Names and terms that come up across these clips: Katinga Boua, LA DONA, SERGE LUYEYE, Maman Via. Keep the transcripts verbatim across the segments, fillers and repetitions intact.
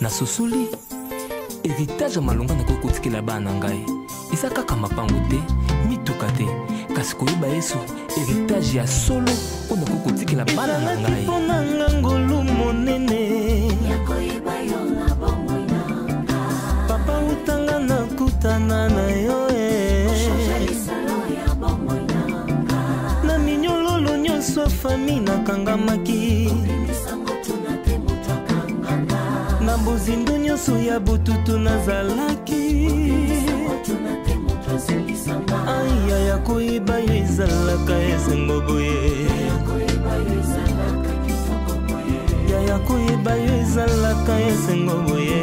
na sosoli héritage malonga na kokotike la bana ngai isaka kama pango te mituka te kasi koyeba Yesu héritage ya solo ona kokotike la bana ngai pona ngangolu monene yakoyeba yo na bongo ina papa utanga na kutana na yo famille na kangamaki na bozindo nyonso ya bututu nazalaki aya ya koyeba yo ezalaka esengo boye ya ya koyeba yo ezalaka esengo boye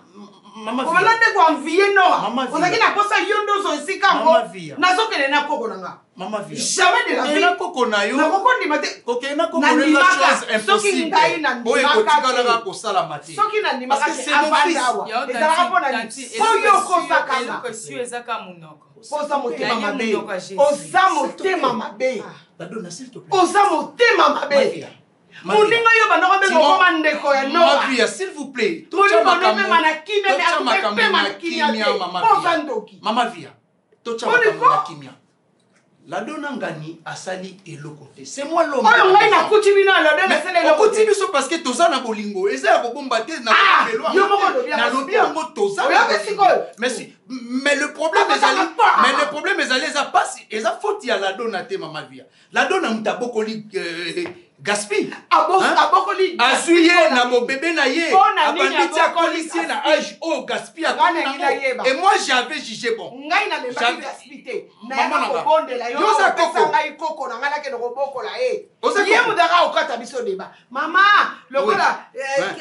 Maman Via, Maman Via, Maman Via, jamais de la vie. N'a Mon nom est s'il vous plaît. Tout le monde est manaki, mais il y a Maman Via. Tout le monde La dona ngani asali et le côté. C'est moi l'homme. On a continué la continue parce que tout ça n'a pas lingo. Et ça, vous combattez dans le merci. Mais le problème est allé. Mais le problème est allé. Ça passe. Et ça faut y aller la dona te Maman Via. La dona m'a beaucoup Gaspi, abokoli, asuye na mon bébé na ye, abanditi a colicier na age oh Gaspi a tout et moi j'avais jugé bon. Ngai na le ba gaspité. Maman na bonde la yo. Yo sa koko ngai koko na ngala ke no boko la e. Ye mudaka okata biso deba. Mama, lokola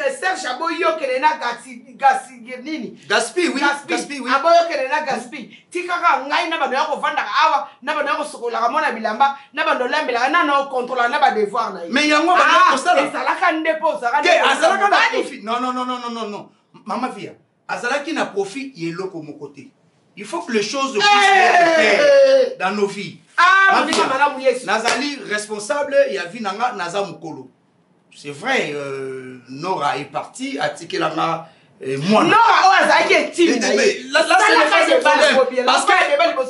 Serge aboyo kele na gasi gasi nini? Gaspi oui, Gaspi oui. Aboyo kele na Gaspi. Tikaka ngai na bando ya ko vanda ka awa, na bando ya ko sokola ka mona bilamba, na bando lambela na na contrôler na ba devoir na. Mais il y a un moment où non, non, non, non, non, non, non. Maman Via, Azalaki n'a profit, il est là comme mon côté. Il faut que les choses puissent être faites dans nos vies. Ah, Maman Via, Nazali, responsable, il y a Vinanga, Naza Mukolo. C'est vrai, Nora est partie, Atikelama. Et moi, non, Azalaki est timide. Là, c'est le problème. Parce que,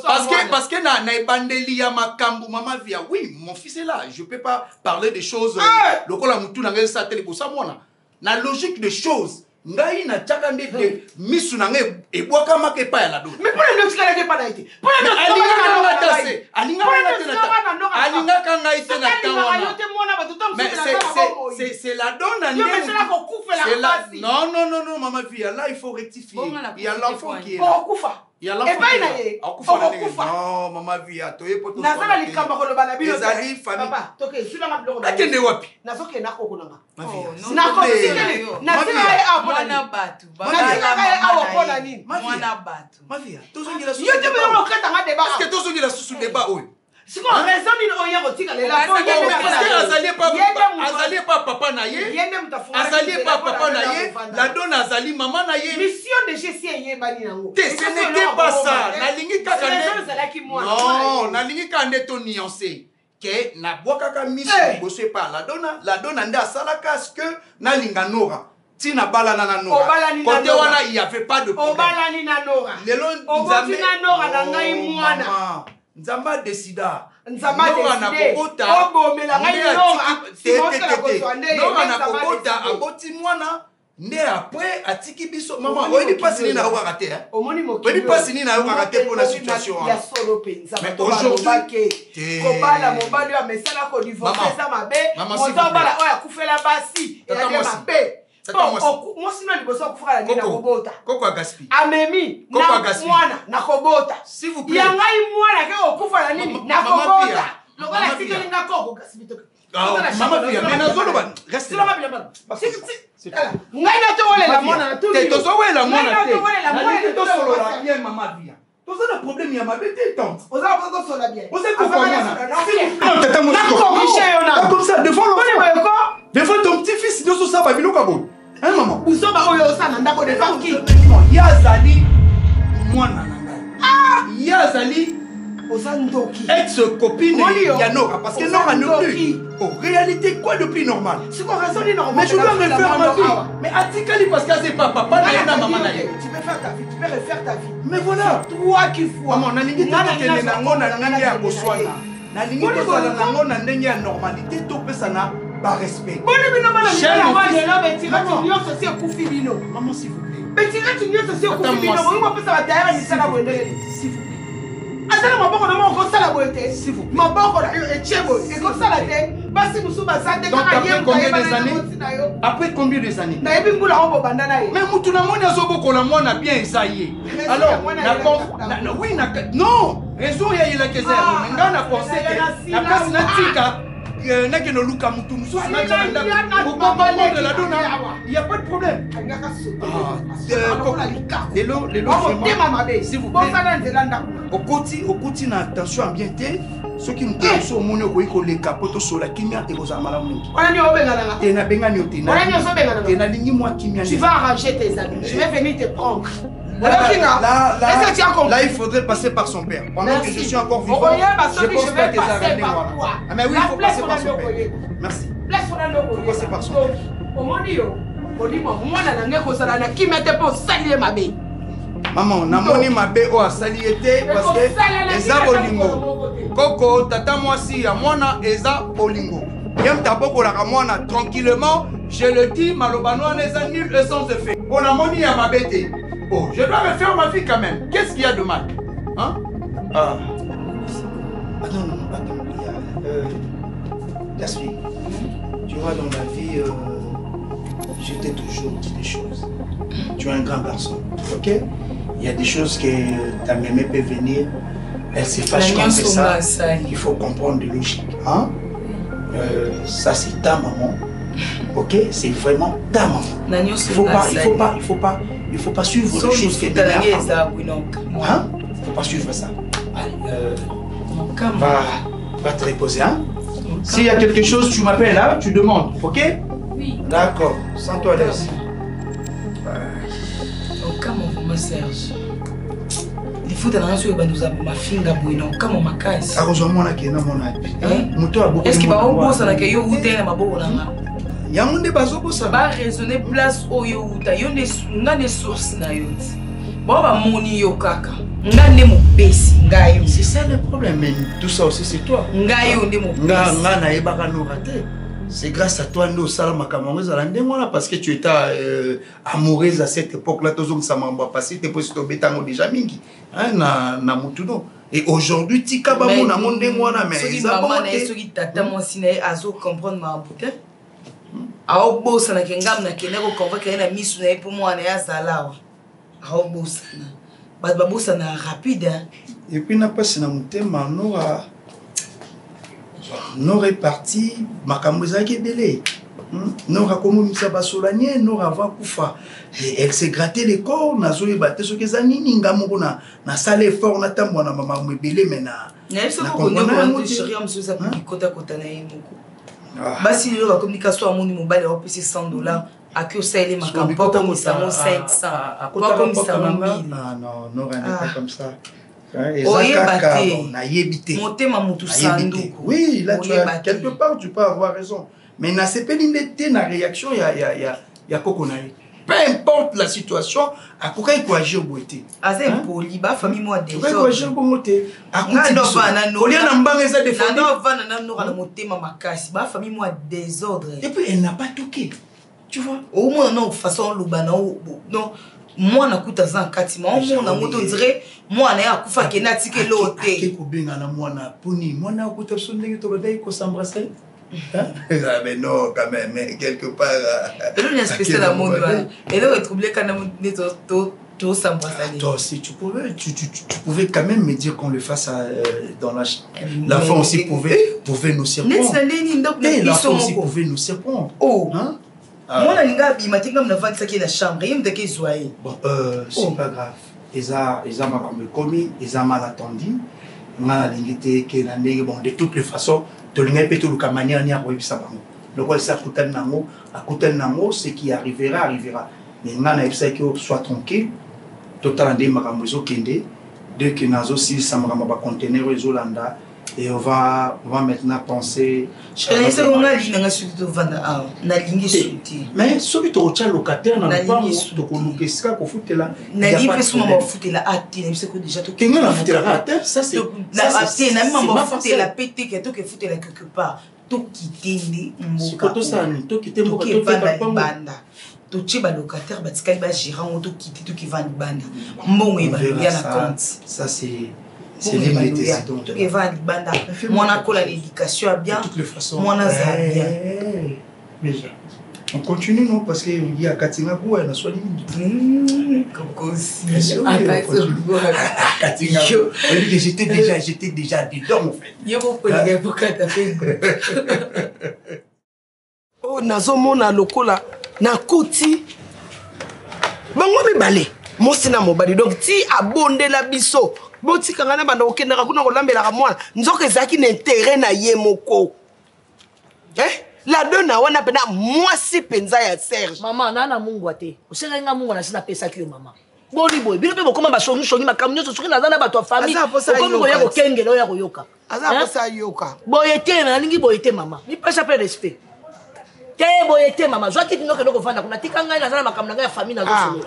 parce que, parce que, na, na, bandeli, makambu, Maman Via. Oui, mon fils est là. Je peux pas parler des choses. Le col a moutou n'engage sa télé pour ça, moi, la logique des choses. Ngai na chakande de misu nange e boaka makepa ya la dona. Mais pour le docteur n'était pas naïté. Pour le docteur n'était pas naïté. Alinga kanga ite na tawana. Mais c'est c'est c'est la dona nene. Non non non non Maman Via là il faut rectifier. Il y a l'enfant qui est là. Il y a l'enfant qui est là. Non Maman Via toye poto. Na sala likamba ko loba na bino. Ezali famille. Papa toke sula na bloko. Akende wapi? Na soke na ko kunanga. Na ko sikele. Na sala mwana batu mwana batu Mavia tozongela susu yo te mwana okata nga débat parce que tozongela susu débat oyo siko raison ni oyo otika lela parce que azali pas azali pas papa na ye azali pas papa na ye la dona azali maman na ye mission de G C ye bani nango te ce n'était pas ça na lingi kaka non na lingi kaka ndeto nuancé que na boka ka mission bosse pas la dona la dona nda salaka ce que na linga nora si na bala na nora côté wana il y avait pas de problème obala ni na nora lelo nzambe na nora na ngai mwana nzamba decida nzamba decide obo me la ngai nora nora na kokota akoti mwana ne après atiki biso mama on dit pas sini na oka raté hein on dit pas sini na oka raté pour la situation ya solo penza aujourd'hui que kobala mobali ya mesala ko divorcer ça mabe on tomba la oya kufela basi ya mabe. Maman, vous avez un problème, il y a ma bête tante. Vous avez besoin de bien. Vous avez besoin de comme ça, devant devant ton petit-fils, nous sommes à Bilokabo. Hein, maman? Nous sommes à Yazali, moi, ah, Yazali, Ozandoki. Ex-copine, Yanora, parce que Nora ne plus. En réalité, quoi de plus normal? C'est quoi raison de normal? Mais je dois refaire ma vie. Mais Atikali, parce que c'est pas papa, maman. Tu peux faire ta vie, tu peux refaire ta vie. Mais voilà, toi qui fous. Maman, on a dit que tu s'il vous plaît. Ma banque est comme ça la tête. Après combien des années? Mais tout le monde a sauvé que la moine a bien essayé. Alors, oui, non. Raison, il y a la question. Maintenant, on a pensé que la place natique. Il n'y a pas de problème. S'il vous plaît, au côté de l'attention ambientée, ceux qui nous pensent au monde, les capotes sur la chimia et aux amalamouni. Tu vas arranger tes amis, je vais venir te prendre. Là, là, là, là, il faudrait passer par son père. Pendant que je suis encore vivant, je pense pas que ça va aller. Ah, mais oui, il faut passer par son père. Merci. Il faut passer par son père. Maman, namoni mabe o asaliété parce que eza bolingo. Coco, tata moi si ya mwana eza bolingo. Yam taboko la mwana tranquillement, je le dis, malobano n'eza nul et sans effet. On a moni ya mabete. Oh, je dois me faire ma vie quand même. Qu'est-ce qu'il y a de mal? Hein? Ah. Attends, non, non, attends. Il y a. Euh, la suite. Tu vois, dans ma vie, euh, je t'ai toujours dit des choses. Tu es un grand garçon. Ok? Il y a des choses que ta mémé peut venir. Elle se fâche comme ça. Il faut comprendre de logique. Hein? Euh, ça, c'est ta maman. Ok? C'est vraiment ta maman. Il ne faut pas, il ne faut pas, il ne faut pas. Il ne faut pas suivre so les choses qui étaient là. Il ne faut pas suivre ça. Allez, euh, va, va te reposer. Hein? S'il y a quelque chose, tu m'appelles, hein? Tu demandes. Ok? Oui. D'accord. Sens-toi là. Comment Serge? Il faut que tu aies raison de nous avoir ma fille. Comment ma caisse? Est-ce qu'il va au bout de la route et ma bonne? Il y a des bazo pour ça. Bah raisonner place au youta. Il y a des sources na yot. Bon bah moni yokaka. N'gane mon besi ngayo. C'est ça le problème. Mais tout ça aussi c'est toi. Ngayo n'de mon. Nga nga na ebaka no raté. C'est grâce à toi nous salama kamongez à l'endroit là parce que tu étais euh, amoureuse à cette époque là. Tozom ça m'a passé. T'es posé au bétango déjà mingi. Hein na na mutuno. Et aujourd'hui tika ba mon na mon endroit là mais. Soki maman et soki tata mon sinaï azo comprendre ma bouteille. Aho bosa na kengam na keneko convoquer na misu na ipo mo ana ya salawa. Aho bosa na. Bad babosa na rapide hein. Et puis na pas na mutema nora. Nora est parti makambuza ke belé. Nora komo misa basolanie nora va kufa. Elle s'est gratté les corps na zo yebate soki za nini ngamoko na na sale fort na tambo na mama mbelé mais na. Na so ko ne ko tshiri am so za kota kota na yimoko. Bah si la communication à mon mobile a payé cent dollars, à que ça il est marqué pas comme ça mon sept cents, pas comme ça mon mille. Non non non rien n'est pas comme ça. Oye bâté, na yébité. Monter ma moto sandu. Oui là tu as quelque part tu peux avoir raison, mais na c'est pas l'indété na réaction y a y a y a y a quoi qu'on a eu. Peu importe la situation, à quoi il faut agir au beauté. Ah c'est impoli, bah famille moi déjà. Il faut agir au beauté. À quoi il faut agir au beauté. Famille moi désordre. Et puis elle n'a pas toqué, tu vois. Au moins non façon l'obana non. Moi na kuta zan katima, moi na moto dirait, moi na akufa kenati ke l'autre. Qui combien na moi na puni, moi na kuta sonde que tu vas dire qu'on s'embrasse. Hein? Ah, mais non, quand même, mais quelque part. Et nous, c'est la mode. Et nous, on est troublé quand on toi aussi, tu pouvais, tu, tu, tu pouvais quand même me dire qu'on le fasse à, euh, dans la la femme aussi pouvait, pouvait nous surprendre. Et la femme aussi pouvait nous surprendre. Oh. Hein? Ah. Moi, la chambre. Bon, euh, c'est oh. pas grave. Ils ont, ils ont mal commis, ils ont mal attendu. Mal limité, que bon, de toutes les façons, de l'impetu le camani a ni à ça. Donc, on sait qu'autant n'ango, autant n'ango, ce qui arrivera, arrivera. Mais on a besoin que soit tranquille. Total des marambozo kende, de kenazo si ça maramba conteneur Zolanda et on va on va maintenant penser. Mais celui au tcha locataire n'a pas de coloquer ça qu'on fout là. N'a dit pas seulement fout là à terre, mais c'est que déjà tout. Qu'est-ce qu'on a fout là à terre? Ça c'est à terre, n'a même pas fout là pété que tout que fout là quelque part. Tout quitter mon cas. Tout ça, tout quitter mon cas. Tout quitter mon cas. Tout ce locataire, parce qu'il va gérer, on doit quitter, tout qui va en bande. Mon évalué à la compte. Ça c'est, c'est limité. Donc, tout qui va en bande. Mon accord à l'éducation a bien. De toutes les façons. Mon azar bien. Déjà. On continue non parce que il y a Katinga Boua, elle a soigné. Comme aussi. Katinga Boua. J'étais déjà, j'étais déjà dedans en fait. Il y a beaucoup de gens pour qu'elle t'appelle. Oh, nazomona lokola. Na kouti, bango mibale, mosi na mobali donc ti abonde la biso, boti kangana banda okenda kakuna kolamba la mwana, nzoka ezaki na intérêt na ye moko. Eh? La dona wana pena mwasi penza ya Serge. Maman na na mungwa te. Oseka nga mungwa na sina pesa ki yo maman. Boli boy, bino pe bokoma ba songi songi makamnyo so soki na zana ba to famille. Okomi ko ya ko kengelo ya ko yoka. Aza ko sa yoka. Boyete na lingi boyete maman. Ni pesa pe respect. Boyete maman, je vois qu'il n'y a que nous vendre. On a dit qu'on a la famille dans le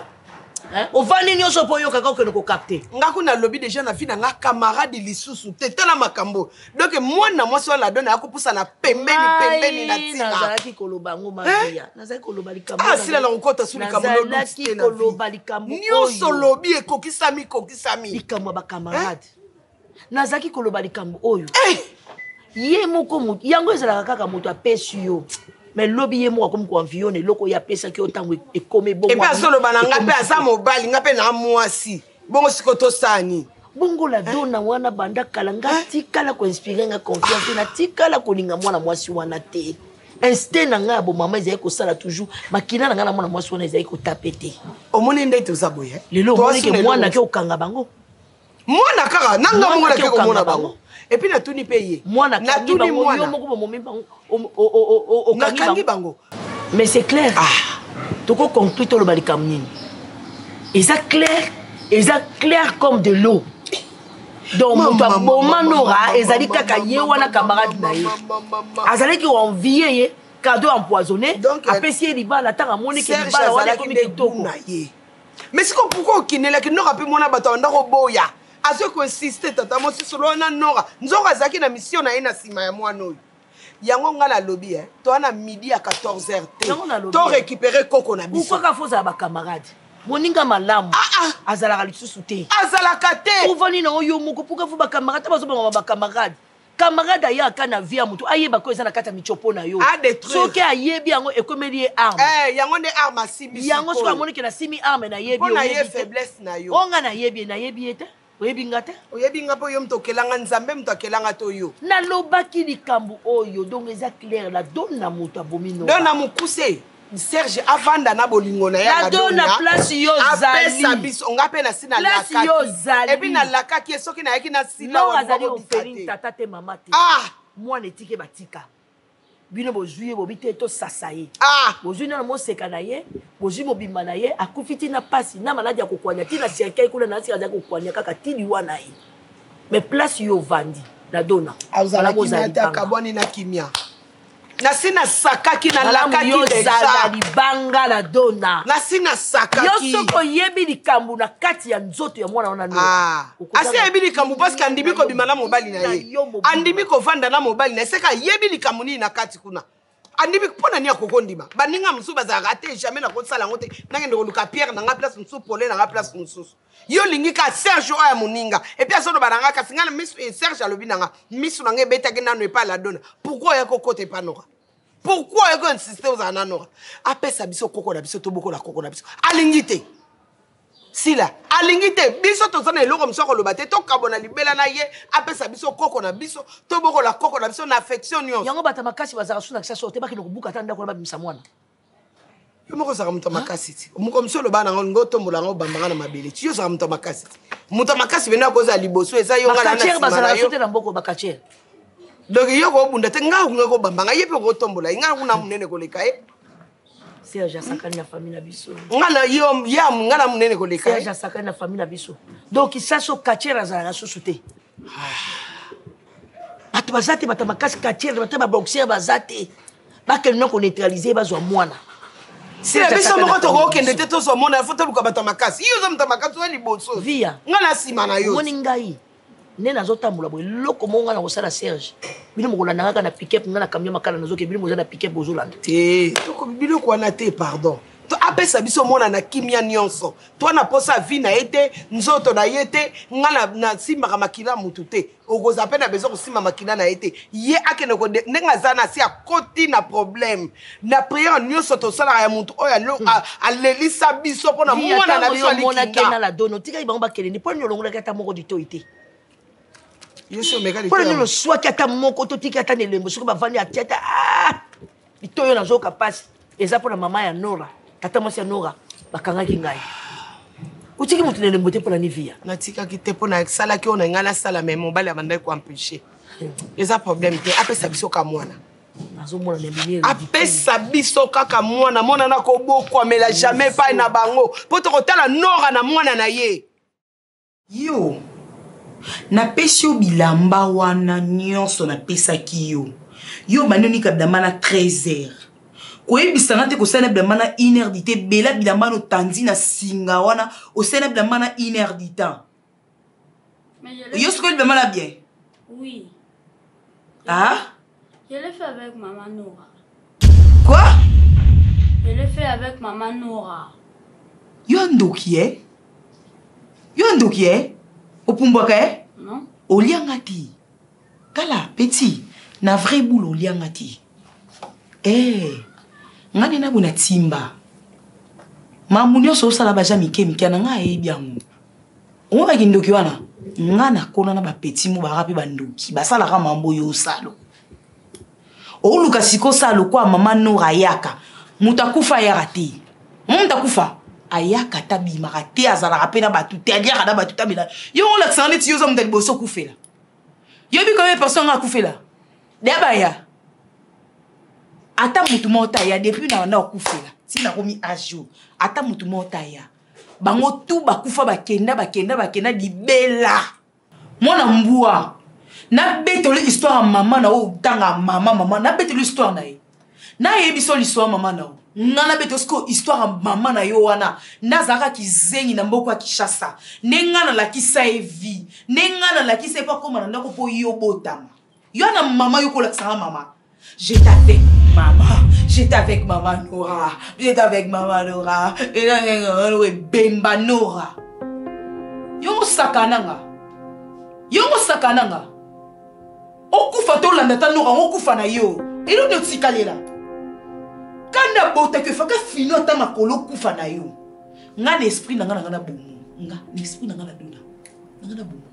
on va les gens pour y avoir quelqu'un qui nous capte. On a qu'on a lobby déjà na fille na camarade de l'issue sous tête la makambo. Donc moi na moi sur la donne à couper ça na pembeni pembeni na tina. Nazalaki koloba ngo maria. Nazalaki koloba likambo. Ah si la la encore t'as sous likambo non. Nazalaki koloba likambo. Nyo sur lobby et koki sami koki sami. Likambo ba camarade. Nazalaki koloba likambo oyo. Yé moko moko yango ezalaka kaka moto apesio. Mais l'objet moi comme quoi environ et loko ya pesa qui autant et comme bon et pas solo bananga pe asa mobali nga pe na mwasi bongo sikoto sani bongo la dona wana banda kalanga tikala ko inspirer nga confiance na tikala ko linga mwana mwasi wana te instant nga bo mama ezay ko sala toujours makina nga na mwana mwasi wana ezay ko tapete omoni ndai to saboye lelo omoni ke mwana ke okanga bango mwana kaka nanga mwana ke ko mwana bango. Et puis, tout ni payé. Moi, je ne pas. Mais c'est clair. Tout le monde tout le monde. Et ça clair, et ça clair comme de l'eau. Donc, mon manora, et ça dit que y a un camarade. Et ça dit qu'ils ont envié cadeau empoisonné. Après, si il y a la terre à mon équipe, il y a. Mais c'est pourquoi on est là, que nous rappelons mon abattant dans le boya. À ce qu'on insiste, tata, moi, sur l'on Nora. Nous avons une mission à une sima, moi, nous. Yangon a la lobby, hein. Toi, on a midi à quatorze heures. Tu as récupéré Coco Nabi. Pourquoi tu as fait ça, ma camarade? Mon inga malam. Ah ah. Azala Ralitsu Souté. Azala Kate. Pour venir dans Oyo Moko, pourquoi vous ma camarade? Tu as besoin de ma camarade. Camarade a ya kana via mutu aye bako ezana kata michopo na yo a détruire soki aye bi yango ekomelie arme eh yango ne arme asimi yango soki amone ke na simi arme na yebi on aye faiblesse na yo onga na yebi na yebi ete oyebi ngata oyebi ngapo yo mtokelanga nzambe mtokelanga to yo na lobaki likambu oyo donc eza clair la donne na mutu abomino donne na mukuse Serge avanda na bolingo na ya dona place yo zali apesa biso ngape na sina lakaki et puis na lakaki esoki na yaki na sila wa zali ferin tata te mama te ah moi netike batika bino bozuye bobite to sasaye ah bozuye na mo sekanaye bozuye mobima na ye akufiti na pasi na maladi ya kokwanya ti na cirque kuna na sika za kokwanya kaka ti diwa na ye mais place yo vandi na dona ala ko zali kaboni na kimia Nasina sakaki na lakaki deja libanga la dona. Nasina sakaki. Yo soko yebi likambu na kati ya nzoto ya mwana ona no. Ah. Asi yebi likambu parce que andimi ko bimana mobali na ye. Andimi ko vanda na mobali na seka yebi likambu ni na kati kuna. Andibikpona ni akokondima. Baninga msuba za raté jamais na kosala ngote. Nangendo luka Pierre na nga place msusu polé na nga place msusu. Yo lingika Serge oya muninga. Et puis asono baranga kasingana misu Serge alobi nanga. Misu nange beta kena no pa la dona. Pourquoi yako kote panora? Pourquoi yako insister aux ananora? Apesa biso koko na biso toboko la koko na biso. Alingite. Sila, alingite biso tozana eloko msoko lobate to kabona libela na ye apesa biso koko na biso to boko la koko na biso na affection yo. Yango bata makasi bazara suna kisa sote baki lokubuka tanda ko babimisa mwana. Yo moko zaka muta makasi ti. Muko msolo bana ngo tombola ngo bambanga na mabele. Yo zaka muta makasi. Muta makasi bena ko za liboso eza yo ngala na sima na yo. Bakachera bazara sote na mboko bakachera. Donc yo ko bunda te nga ngako bambanga ye pe ko tombola inga kuna munene ko leka e. Serge asakani na famille na biso. Ngala yo ya ngala munene ko leka. Serge asakani na famille na biso. Donc ça so kachera za la sosote. Batu bazate bata makasi kachera bata ba boxer bazate. Ba kelno ko neutraliser bazwa mwana. Si la biso moko to ko kende te to so mona faut to luka bata makasi. Yo zo mta makasi wa liboso. Via. Ngala sima na yo. Moni ngai. Nena zota mula bo loko monga na kosala Serge. Bino mokola nanga na pick up na camion makala na zoke bino moza na pick up bozolanda. Eh, to ko bino ko na te pardon. To apesa biso mona na kimia nyonso. To na posa vie na ete, nzoto na yete, ngala na simba makila mutute. Okoza pena bezo ko simba makila na ete. Ye akene ko nenga zana si akoti na problème. Na prière nyonso to sala ya mutu oya lo alelisa biso pona mona na biso mona kena la dono. Tika ibango ba keleni po nyolongola kata moko dito ite. Yo suis mécanique. Pour nous, soit qui attend mon côté, qui attend les mots, soit qui attend les ah, il te y a un jour qui passe. Et ça pour la maman, il y a Nora. Attends-moi, c'est Nora. Bakanga Kingai. Où tu es monté le moté pour la Nivia? Natika qui te pone avec ça, là, qui on a un sala, mais mon bal est mandé pour empêcher. Et ça, problème, tu appelles ça biso kamwana. Appelle ça biso kamwana, mon anako beaucoup, mais la jamais pas na bango. Pour te retourner la Nora, na mwana na ye. Yo. Na pesio bilamba wana nyonso na pesa kiyo. Yo banoni ka bilamba na treize heures. Koye bisanga te ko sana bilamba na inerdité bela bilamba no tandi na singa wana o sana bilamba na inerdita. Yo ce que bilamba la bien? Oui. Ah? Je l'ai fait avec maman Nora. Quoi? Je l'ai fait avec maman Nora. Yo ndokie? Yo ndokie? Opumboka? Non. Oliangati. Kala, petit, na vrai boule oliangati. Eh, ngane na buna timba. Ma munyo so sala baja mike mike na nga e biangu. O ba kindoki wana, ngana kona na ba petit mo ba rapi bandoki, ba sala ka mambo yo salo. O luka siko salo kwa mama no rayaka. Mutakufa ya rati. Mutakufa. Ayaka tabi marate azala rapena batu te alia kada batu tabi la yo on l'accent net yo zom del bosso koufela yo bi comme personne a koufela debaya ata mutu mota ya depuis na na koufela si na komi ajo ata mutu mota ya bango tu bakufa bakenda bakenda bakenda libela mona mbua na betole histoire maman na o tanga mama mama na betole histoire na e na e biso l'histoire maman na o. Nana betosko histoire maman na yowana nazaka ki zengi na mboko ya kishasa nengana la kisa evi nengana la kisa pa koma na ko po yo botama yo na mama yo ko la sala mama j'étais avec maman j'étais avec maman Nora j'étais avec maman Nora et là ngolo e bemba Nora yo sakana nga yo sakana nga okufa to landa ta Nora okufa na yo ilo no tsikalela kana bota que faka fino ta makolo kufa na yo nga l'esprit nga nga na bomu nga l'esprit nga na dona nga na bomu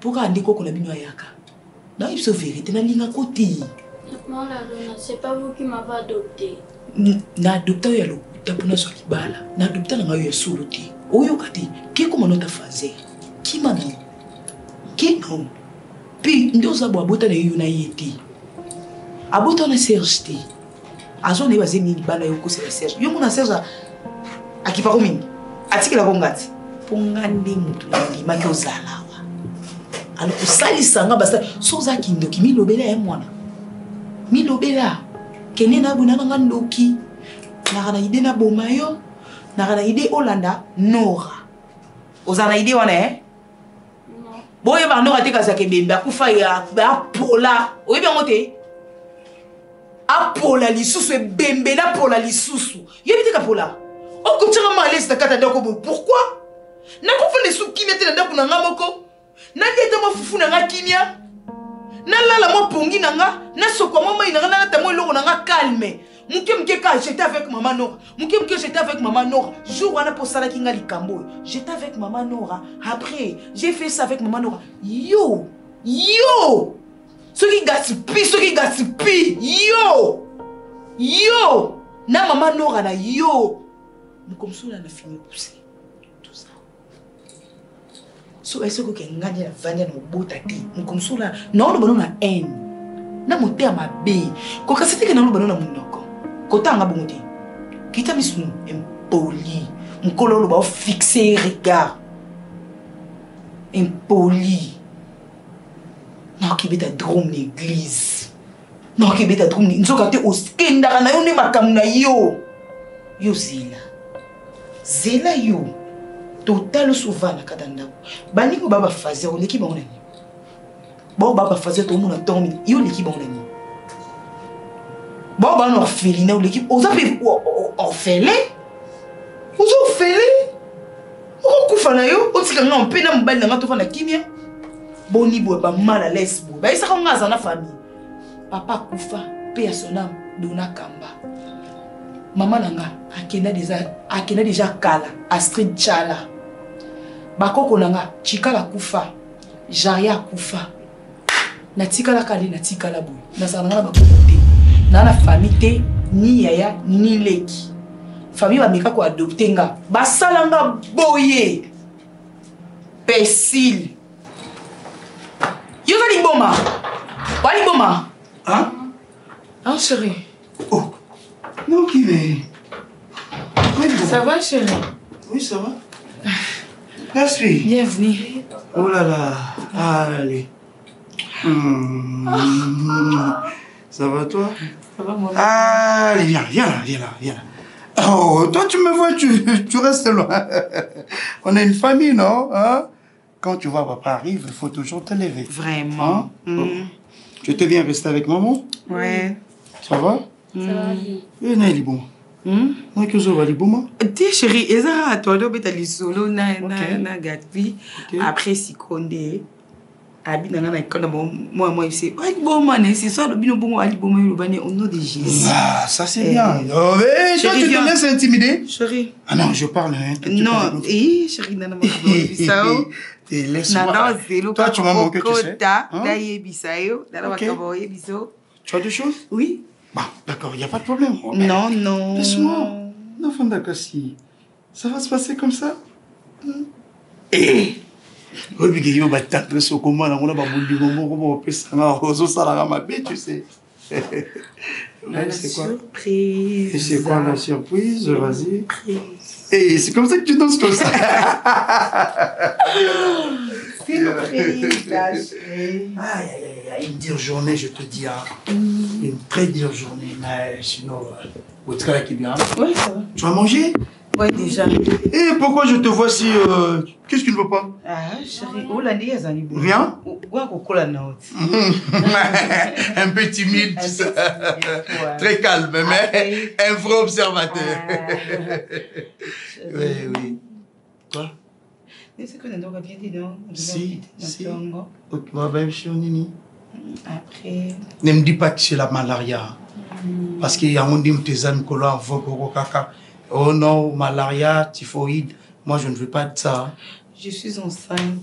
pourquoi andiko ko na bino ayaka na il se vérité na linga koti non la dona c'est pas vous qui m'avez adopté na adopté yalo tapona so kibala na adopté nga yo suluti oyo kati ki ko monota fazer ki manu ki ko pi ndoza bo bota na yo na yeti abota na serjti Azon est basé mille balles au c'est Serge. Yo mon Serge a qui parle mine. A qui la bongati. Pongandi mutundi maki ozala wa. Alors sali sanga basta soza kindo kimi lobela e mwana. Mi lobela. Kene na buna nga ndoki. Na kana idée na bomayo. Na kana idée Hollanda Nora. Ozana idée wana eh? Non. Boye ba Nora te kaza ke bemba kufa ya ba pola. Oyebi ngote. apola lisusu et bembela pola lisusu. Yebite kapola. On continue à aller sur la carte d'Akobo. Pourquoi? N'a qu'on fait les sous qui mettent la dame pour n'angamoko. N'a qu'à être ma foufou n'a kimia. N'a la la mo pongi n'anga. N'a soko maman inanga n'a tamo l'eau n'anga calme. Moukem keka j'étais avec maman Nora. Moukem keka j'étais avec maman Nora. Jour wana pour ça la kinga li kamboy. J'étais avec maman Nora. Après j'ai fait ça avec maman Nora. Yo yo. Ce qui gaspille, ce qui gaspille, yo, yo, na maman Nora na yo, mais comme ça on a fini pousser tout ça. So est-ce que quelqu'un gagne la vanne dans le beau tati, mais comme ça là, non le bonhomme a haine, na monter à ma baie, quand ça c'était que non le bonhomme a mon noko, quand t'as un abonné, qui t'a mis sous impoli, mon colon le bas fixé regard, impoli. Non, qui bête à drum l'église. Non, qui bête à drum l'église. Nous sommes au skendara na yo ne makamuna yo. Yo zela. Zela yo. Total souvent na katanda. Bani ko baba fazer on l'équipe on nani. Bon baba fazer tout monde dormi. Yo l'équipe on nani. Bon baba no felina ou l'équipe oza pe on felé. Oza felé. Ko kufa na yo, o tika nga mpena mbali na ngatofa na kimia. Boni boy ba mal à l'aise boy. Ba isaka nga zana famille. Papa kufa pe asonam dona kamba. Maman nanga akenda déjà akenda déjà kala Astrid chala. Bakoko nanga chikala kufa. Jaria kufa. Na tikala kali na tikala boy. Na zana nga bakoko te. Na na famille te ni yaya ni leki. Famille ba meka ko adopter nga. Ba salanga boye. Pesil. Yo vali boma. Vali boma. Hein? Hein chérie. Oh. Non qui va. Ça va chérie? Oui ça va. Merci. Bienvenue. Oh là là. Allez. Mmh. Ça va toi? Ça va moi. Allez viens viens là viens là viens là. Oh toi tu me vois tu tu restes loin. On est une famille non hein? Quand tu vois papa arrive, il faut toujours te lever. Vraiment. Hein? Mmh. Tu te viens rester avec maman? Ouais. Ça va? Ça va. Et Nelly bon. Hum? Moi que je vois les boum. Dis chérie, Ezra, toi d'où est allé solo na na na gatvi. Après si condé, habite dans la école moi moi moi ici. Ouais bon man, c'est ça le bino bon Ali bon moi le au nom de Jésus. Ah ça c'est bien. Oh mais toi tu te laisses intimider? Chérie. Ah non je parle hein. Non eh chérie nana moi ça. Et laisse-moi. Toi, tu m'as manqué, tu sais. Hein? Tu as des choses? Oui. Bon, d'accord, il n'y a pas de problème. Non, non. Laisse-moi. Non, d'accord, si. Ça va se passer comme ça? Eh! Tu sais. La surprise. Et c'est quoi la surprise? Vas-y. Et c'est comme ça que tu danses comme ça. Surprise, la chérie. Aïe, aïe, aïe, une dure journée, je te dis. Hein. Mm. Une très dure journée. Mais sinon, au travail qui est bien. Oui, ça va. Tu vas manger? Oui, déjà. Et pourquoi je te vois si. Euh... Qu'est-ce que tu ne veux pas? Ah, chérie, oh là, il y a un animal. Rien? Un peu timide, tu sais. Très calme, mais un vrai observateur. Oui, oui. Quoi? C'est que nous avons bien dit non. Si, si. Tu vas bien chez Nini? Après. Ne me dis pas que c'est la malaria. Parce qu'il y a un dîme tes amis collant en vogue, caca. Oh non, malaria, typhoïde. Moi, je ne veux pas de ça. Je suis enceinte.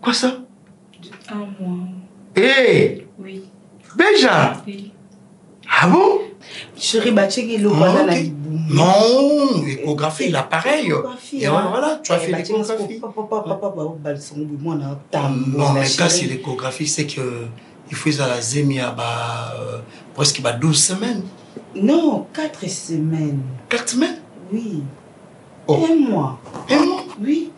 Quoi ça? De un mois. Hé hey! Oui. Déjà? Oui. Ah bon? Chérie, bah, tu es là, voilà la liboum. Non, l'échographie, l'appareil. Et voilà, tu as fait l'échographie. Non, mais quand c'est l'échographie, c'est que il faut aller à la zémi à presque douze semaines. Non, quatre semaines. quatre semaines? Oui. Oh. Un mois. Un mois? Oui.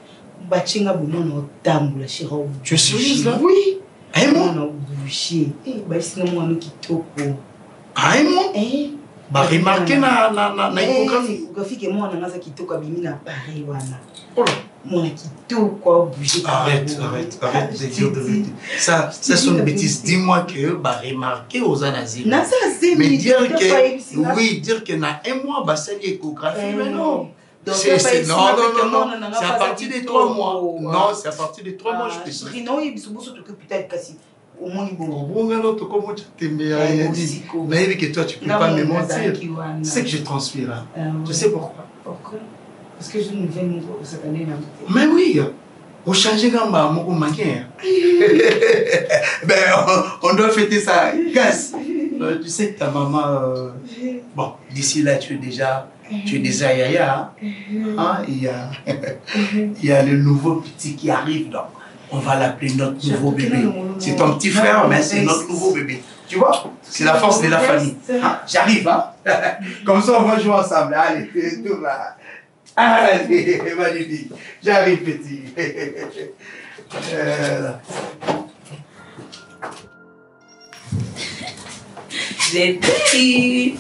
Tu es sérieuse là? Oui. Un mois? Un mois? Bah remarquez na na na na ikographie graphique moi na ngaza kitoko bimina pareil wana. Oh là, mon kitoko bouger. Arrête, arrête, arrête de dire de vérité. Ça ça sont des bêtises. Dis-moi que bah remarquer aux anazis. Na ça c'est mais dire que oui, dire que na un mois bah c'est l'échographie mais non. Donc c'est non non non non, c'est à partir des trois mois. Non, c'est à partir des trois mois je peux. Sinon il se bosse tout que peut-être kasi. Au moins comment tu t'aimes et dit naïve que toi tu peux pas me mentir. C'est que je transpire là. Tu sais pourquoi? Pourquoi? Parce que je ne viens même pas cette année là. Mais oui, on change gamba mon manquer. Ben on doit fêter ça. Casse. Tu sais que ta maman euh... bon, d'ici là tu es déjà tu es déjà yaya. Hein, il y a il y a le nouveau petit qui arrive donc. On va l'appeler notre nouveau bébé. C'est ton petit frère, mais c'est notre nouveau bébé. Tu vois, c'est la force de la famille. Ah, j'arrive, hein. Comme ça, on va jouer ensemble. Allez, tout va. Allez, magnifique. J'arrive, petit. Euh... J'ai dit.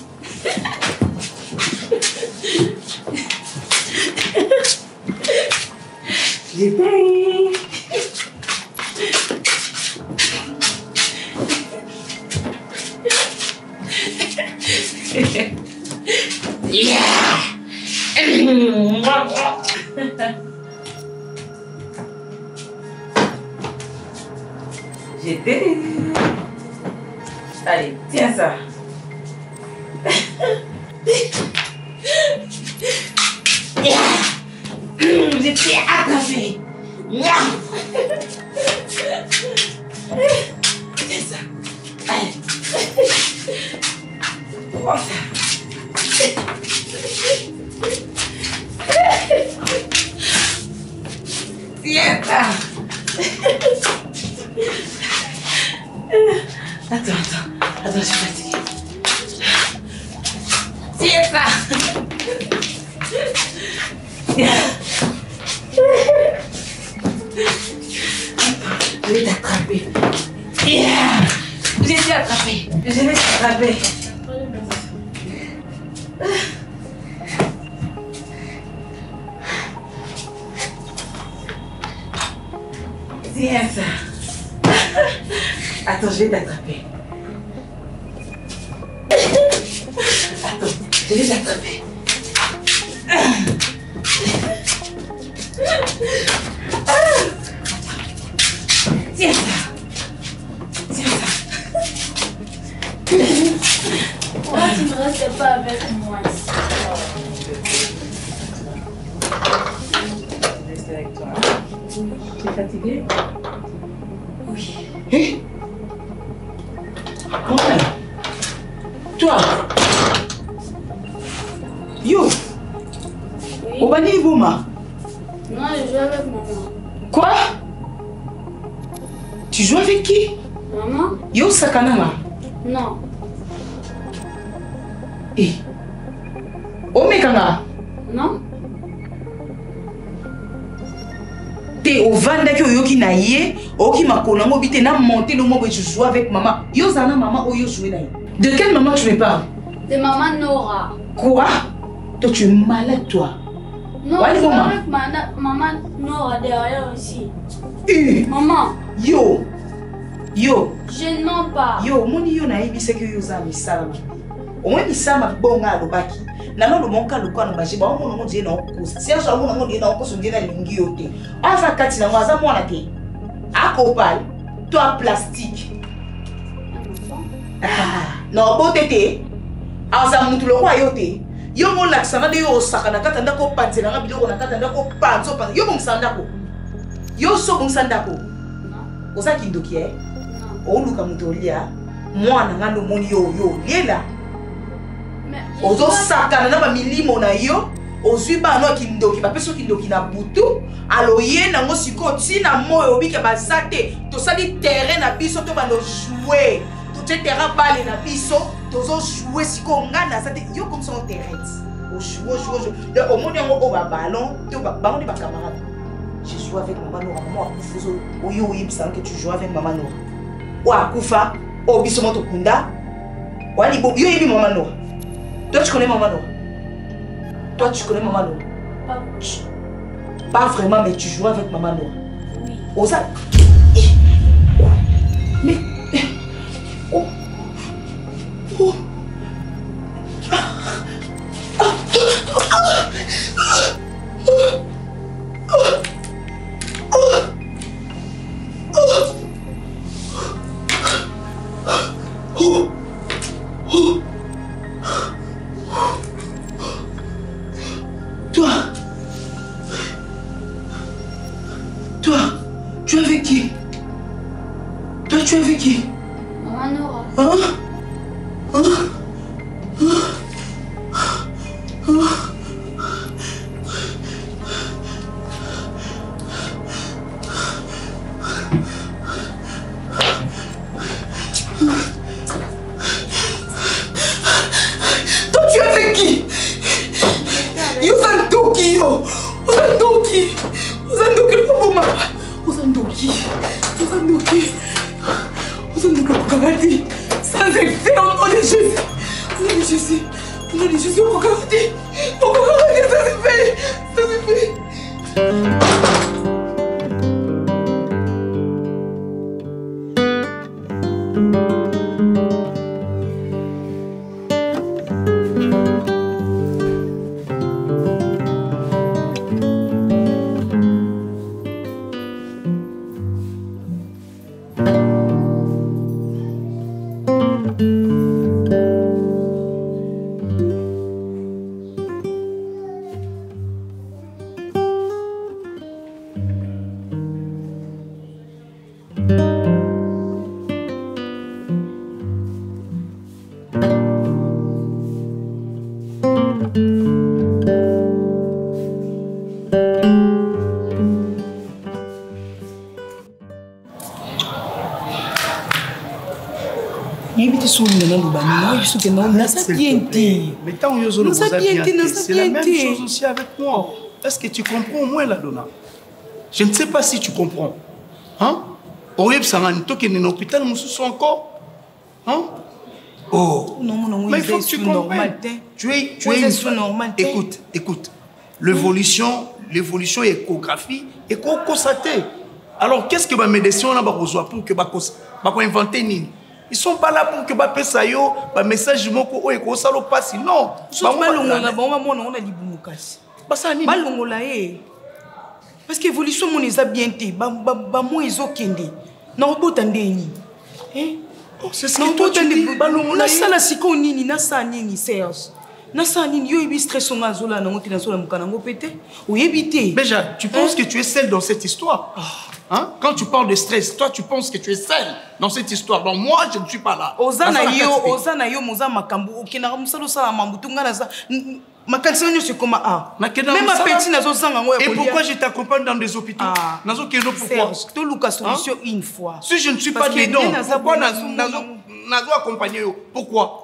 J'ai dit. Yeah! J'étais. Allez, tiens ça. Yeah! J'étais attrapée. Yeah! Tiens ça. Allez. Oh ça. Tiens-toi. Attends, attends, attends, je suis fatiguée. Tiens-toi. Attends, je vais t'attraper. Yeah. Je vais t'attraper. Je vais t'attraper. Tiens ça. Attends, je vais t'attraper. Attends, je vais t'attraper. Tiens ça. Tiens ça. Pourquoi tu ne restes pas avec moi? Tu es fatiguée? Oui. Hé! Mon frère! Toi! Yo! Oui. On va dire Bouma? Non, je joue avec maman. Quoi? Tu joues avec qui? Maman? Yo, Sakanana? Non. Hé! Omekana? Non? Au vendeur qui oyoki na yé, oyoki makona mobité na monté le moment où je joue avec maman. Yo zana maman oyo jouer na yé. De quelle maman tu me parles? De maman Nora. Quoi? Toi tu es malade toi. Non, je suis avec maman Nora derrière aussi. Euh. Maman. Yo. Yo. Je ne mens pas. Yo, mon yo na yé c'est que yo zana misala. Au moins misala bonga lobaki. Nalo lo monka lo kwa nbaji ba mo no ndi na okosi si aso mo no ndi na okosi ndi na lingi yote aza kati na mwaza mwana te akopal toi plastique ah no botete aza mutu lo kwa yote yo mo laksana de yo sakana kata ndako panzela nga biloko na kata ndako panzo panzo yo mo nsanda ko yo so mo nsanda ko oza kindoki eh o luka mutolia mwana nga ndo moni yo yo liela. Ozo sakana na ba milimo na yo, ozwi ba no kindoki ba peso kindoki na butu, aloye na ngo sikoti na moyo bika bazate, to sali terrain na biso to ba no jouer, to terrain balle na biso, tozo jouer sikonga na sate yo comme son terrain. O jouer jouer, de au monde ngo ba ballon, to ba ba ni ba camarade. Je joue avec maman Nora, maman akufuzo, oyo oyi bisan que tu joues avec maman Nora. Wa akufa, obiso moto kunda. Wa libo yo ibi maman Nora. Toi, tu connais maman, non? Toi, tu connais maman, non? Pas, pas vraiment, mais tu joues avec maman, non? Oui. Osa. Mais. Oh. Oh. C'est la même chose aussi avec moi. Est-ce que tu comprends au moins la Dona? Je ne sais pas si tu comprends. Hein? Horrible, ça rend tout qui est dans l'hôpital, nous sommes encore. Hein? Oh. Non, non, mais il faut que tu comprennes. Tu es, tu es une femme. Écoute, écoute. L'évolution, l'évolution, échographie, écho constatée. Alors qu'est-ce que ma médecine on a besoin pour que ma inventer ni? Ils ne sont pas là pour que Bapé Sayo, le message de Moko, et que ça ne passe. Non. Ils ne sont pas là pour que Bapé Sayo, le message de Moko, et parce que l'évolution est bien. Ils sont bien. Ils sont bien. Ils c'est ce que toi tu dis. Ils sont bien. Ils sont Béja, tu penses que tu es seule dans cette histoire. Hein? Quand tu parles de stress, toi tu penses que tu es seule dans cette histoire. Donc moi je ne suis pas là. Et pourquoi je t'accompagne dans des hôpitaux? Pourquoi? Si je ne suis pas dedans, pourquoi Nazo accompagner? Pourquoi?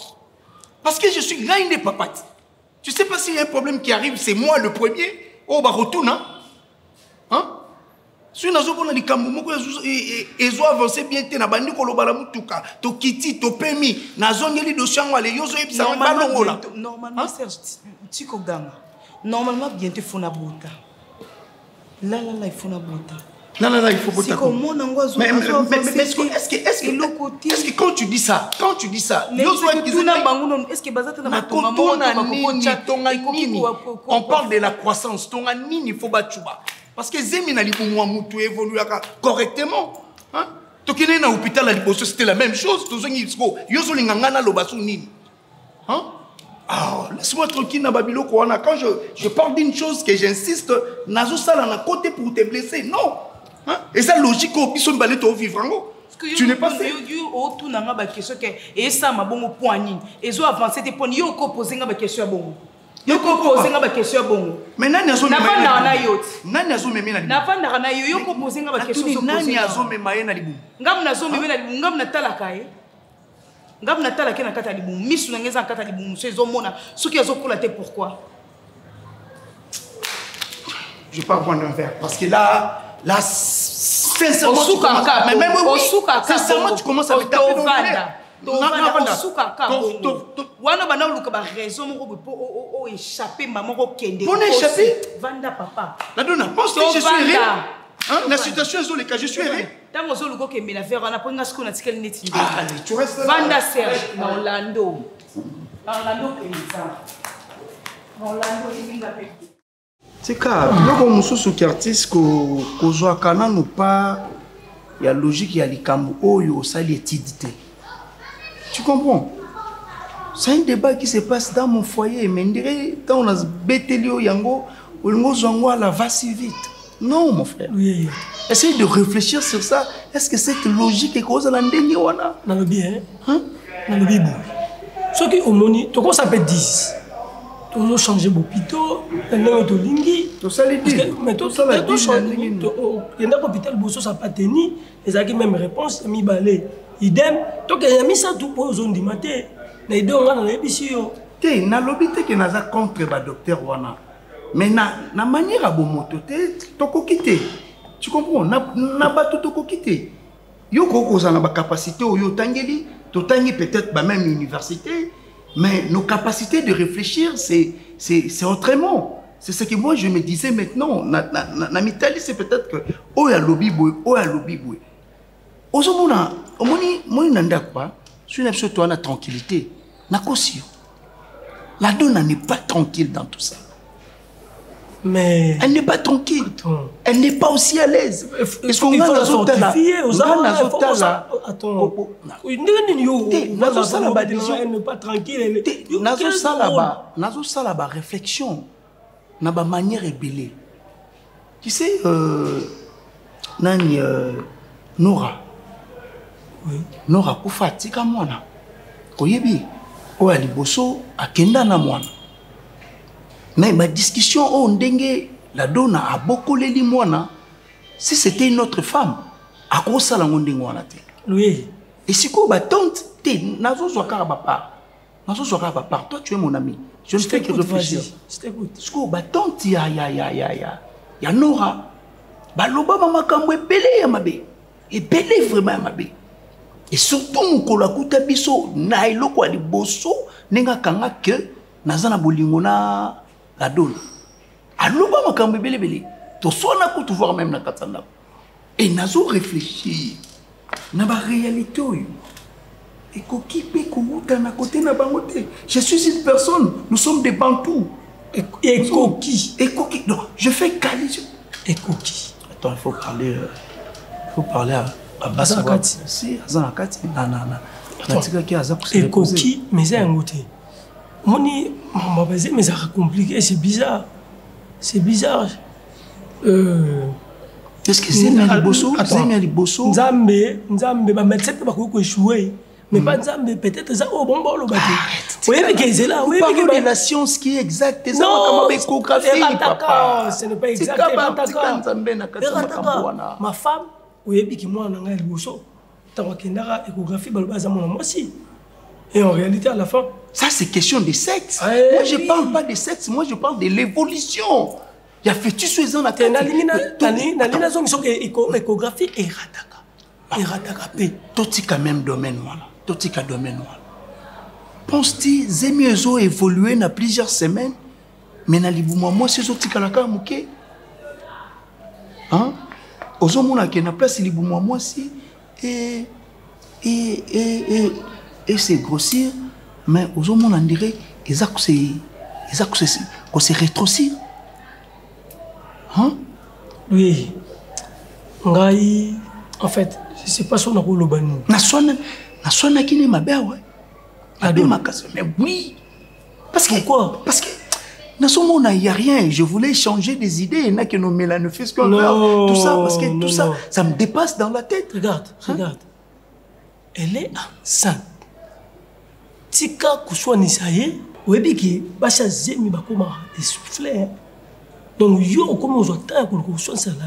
Parce que je suis là, il n'est pas pâte. Tu sais pas s'il y a un problème qui arrive, c'est moi le premier. Oh, bah retourne. Hein? Hein? Si nous avons dit que nous avons avancé bien, nous avons dit que nous avons dit que nous avons dit que nous avons dit que nous avons dit que nous avons dit que nous avons dit que nous avons dit que nous avons dit que nous avons dit Non, non, non, il faut pas t'accorder. Mais, mais, mais, mais est-ce que, est-ce que, est-ce que, est-ce que quand tu dis ça, quand tu dis ça, on parle de la croissance. Parce que Zemina Libouamoutou évolue correctement. Hein? Tokine na hôpital à Liboso, c'était la même chose. Tozongi Isko, Yozolingangana Lobasounini. Hein? Ah, laisse-moi tranquille, Nababilo Kouana. Quand je, je parle d'une chose que j'insiste, Nazo Salan à côté pour te blesser. Non. Hein? Et ça, logique, ils sont balés au vivre. Tu n'es pas fait. Et ça, ma bonne poignine. Et ils ont avancé des points. Ils ont posé une question à bon. Ils ont posé une question à bon. Mais Nani Azo Memaïna. Nani Azo Memaïna. Nani Azo Memaïna. Nani Azo Memaïna. Nani Azo Memaïna. Nani Azo Memaïna. Gab Natala qui est en Catalibou, Miss Nangez en Catalibou, c'est Zomona, ceux qui ont collaté pourquoi? Je ne vais pas prendre un verre parce que là, là, sincèrement, tu commences à me taper dans le nez. La Dona, pense que je suis erré. La situation est là, je suis erré. Allez, tu restes là. Vanda Serge, Orlando. Orlando, Orlando, c'est quoi? Nous sommes artistes qui ne pas. Il y a logique, il y a les camouos, il y a aussi l'étidité. Tu comprends? C'est un débat qui se passe dans mon foyer. Mais quand on a bételé au Yango, on la va si vite. Non, mon frère. Oui. Essaye de réfléchir sur ça. Est-ce que cette logique est causée dans le bien. Hein? Dans le bien. Ceux qui ont moni, tu ça peut dix. Tu as changé l'hôpital, tu as changé l'hôpital. Tu as changé l'hôpital. Mais tu as changé l'hôpital. Il y a un hôpital qui n'a pas tenu. Il y a même réponse. Idem, tu as mis ça tout pour les zones du matin. Tu as dit que dans l'hôpital, tu as contre le docteur Wana. Mais la manière à bon quitter. Tu comprends? Tu as tout quitté. Tu as une capacité, tu as peut-être même l'université. Mais nos capacités de réfléchir, c'est autrement. C'est ce que moi je me disais maintenant. En Italie, c'est peut-être que oh ya lobby boy, oh ya lobby boy. Aujourd'hui, moi, moi, n'anda pas. Je suis absolument toi la tranquillité. N'accossure. La Dona n'est pas tranquille dans tout ça. Mais elle n'est pas tranquille. Elle n'est pas aussi à l'aise. Est-ce qu'on va la sortir aux là? Attends. Une elle n'est pas tranquille. Nazo salaba, nazo salaba réflexion, na ba manière ébélée. Tu sais, nani Nora, Nora kufa tika mwana, koyebi, o aliboso akenda na mwana. Mais ma discussion, oh, ndengue, la Dona a beaucoup les limoana. Si c'était une autre femme, à quoi ça la ndenguana te? Oui. Et si quoi, ma tante, te, nazo zoaka bapa, nazo zoaka bapa. Toi, tu es mon ami. Je ne fais que réfléchir. Je t'écoute. Si quoi, ma tante, ya ya ya ya ya, ya Nora, baloba mama kamwe belé ya mabe, et belé vraiment ya mabe. Et surtout mon kolakuta biso na iloko aliboso nenga kanga ke naza na bolingona. La Dona. Alors, on va me belle belle. Tout ça, on a pu voir même la katana. Et nous avons réfléchi. Nous avons réalité. Et qui peut qu'on à côté n'a pas monté. Je suis une personne. Nous sommes des bantous. Et coquille. Et coquille. Non, je fais calice. Et coquille. Attends, il faut parler. Il faut parler à Basakati. Si, à Zanakati. Non, non, non. Et coquille, mais c'est un côté. Mon dit, mais ça a compliqué, c'est bizarre. C'est bizarre. Euh... Est-ce que c'est un bosso? C'est un bosso? Nzambe, Nzambe, ma médecin peut pas échouer. Mais pas Nzambe, peut-être ça au bon bord le bâti. Vous voyez que c'est là, oui, mais la science qui est exacte, c'est comment on échographie, papa. Ce n'est pas exact. Ma femme, vous voyez que moi on a un bosso. T'as vu qu'il y a une échographie, balba ça mon amour aussi. Et en réalité, à la fin, ça c'est question de sexe. Ah, moi je ne oui. parle pas de sexe, moi je parle de l'évolution. Il y a fœtus sous les ans. Il y a des zones échographiques et rataka. Et rataka. Tout est quand même domaine. Tout est quand même domaine. Pense-tu que les mieux ont évolué dans plusieurs semaines, mais dans les mouvements, moi c'est aussi quand la cam, ok? Hein? Aux hommes, on a qu'une place, les mouvements, moi aussi. Et. Et. Et. Et c'est grossir, mais aux hommes, on dirait que c'est rétrocir. Hein? Oui. En fait, je ne sais pas si on a eu le banou. Je ne sais pas ma oui. Parce que. Pourquoi? Parce que. Dans ce monde, il n'y a rien. Je voulais changer des idées. Il y en a qui nous mélanifient. Tout ça, parce que tout ça, ça me dépasse dans la tête. Regarde, regarde. Elle est enceinte. Si vous soit nisaïe, vous avez dit que vous avez des soufflets. Donc, vous avez la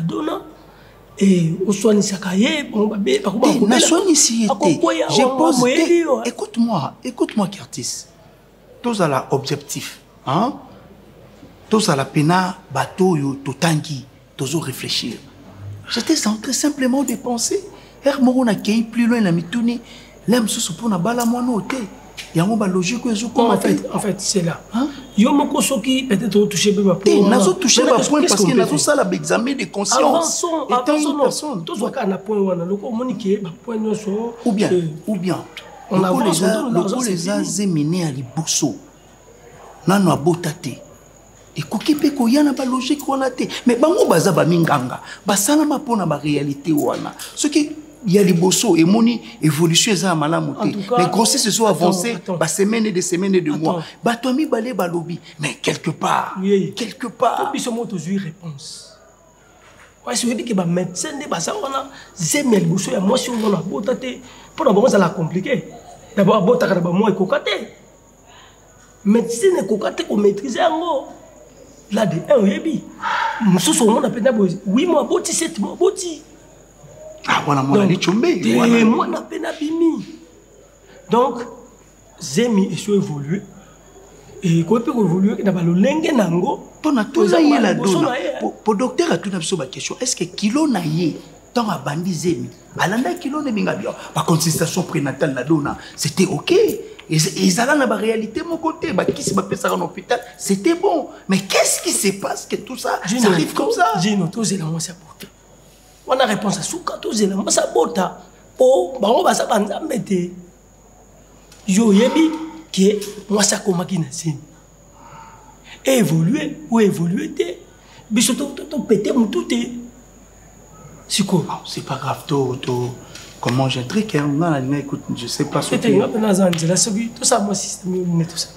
Dona et vous avez dit que vous avez dit que vous avez écoute-moi, écoute-moi, Curtis. Tous à l'objectif. Tous à la pena, bateau, tout tangi, tous réfléchir. J'étais en train simplement de penser. Je suis plus loin dans mes tournées. L'aime sous pour na bala moi noté. Il y a une logique que je comprends. En fait, en fait, c'est là. Il y a beaucoup de gens qui peut-être touché ma peau. Ils n'ont touché ma peau parce qu'ils ont ça l'examen de conscience. Attention, attention. Tout ce qu'on a point ou on a le communiqué, point non sur. Ou bien, ou bien. On avance. Le coup les a zéminé à l'ibosso. Nano a beau tâter. Et coquille peko yana pas logique ou on a té. Mais bango baza ba minganga. Basana ma peau na ba réalité ou on a. Ce qui il y a des bossos et moni évolution ça malamoté les grossesses se sont avancées bah semaine et des semaines et des mois bah toi mi balé bah lobby mais quelque part oui. quelque part puis ce mot toujours réponse ouais je veux dire que bah médecin des bah ça on a zéro bossos et moi si on a beau tâter pour d'abord ça l'a compliqué d'abord beau tâter d'abord moi et cocaté médecin et cocaté qu'on maîtrise un mot là de un oui monsieur son monde a peine d'abord oui moi boti sept moi boti. Ah, voilà, moi, je suis tombé. Moi, je suis tombé. Donc, Zemi est évolué. Et quand on peut évoluer, on a le lingue nango. On a tout naillé la donne. Pour le docteur, a tout naillé la question. Est-ce que kilo naillé dans la bande Zemi? Alanda kilo ne minga bien. Par consultation prénatale la donne, c'était ok. Ils allaient dans la réalité mon côté. Qui se m'appelle ça en hôpital, c'était bon. Mais qu'est-ce qui se passe que tout ça, ça arrive comme ça? J'ai une autre chose là, moi, c'est important. On a réponse à souka tout zéla masa bota po bango basa banzambete yo yebi ke masa koma kinasi évoluer ou évoluer té biso to to pété mutu té c'est quoi c'est pas grave to to comment j'ai truc on a la écoute je sais pas ce que c'est na zanzela sobi tout ça moi système mais tout ça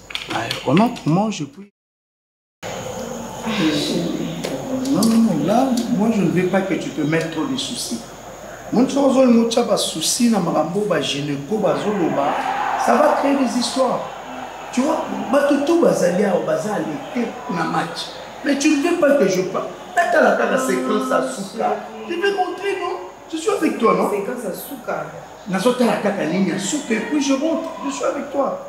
on a comment je puis non, non, là, moi je ne veux pas que tu te mettes trop de soucis. Mon changement, mon chaba souci, na marambo, ba gynéco, ba zoloba, ça va créer des histoires. Tu vois, ba tout basalia, basalia, l'été, na match. Mais tu ne veux pas que je parle. T'as la table à séquence à souka. Je vais montrer, non? Je suis avec toi, non? Séquence à souka. Na zota la table à ligne à souka, et puis je monte. Je suis avec toi.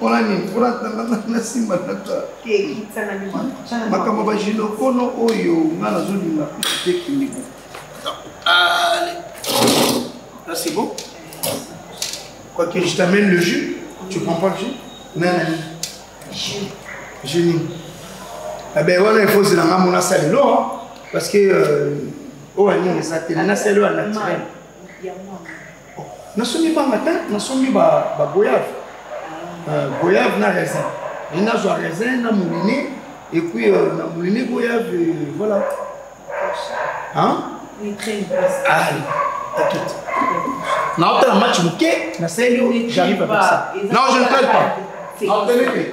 On a mis pour la nation, madame. Qui ça n'a pas de ma camarade, je ne connais pas. Allez, là c'est bon. Quoi que je t'amène le jus, tu prends pas le jus? Non, non. Je n'ai. Eh bien, voilà, il faut que je n'en ramène pas l'eau. Parce que. Oh, elle est là, elle est là, elle est là, elle est là. Nous sommes pas matin, nous sommes pas goyave. Goyave n'a raisin. Il n'a pas raisin, n'a mouliné. Et puis, n'a mouliné goyave, voilà. Hein? Allez, à tout. Non, on a un match bouquet, n'a celle où j'arrive avec ça. Non, je ne parle pas. Non, tenez le.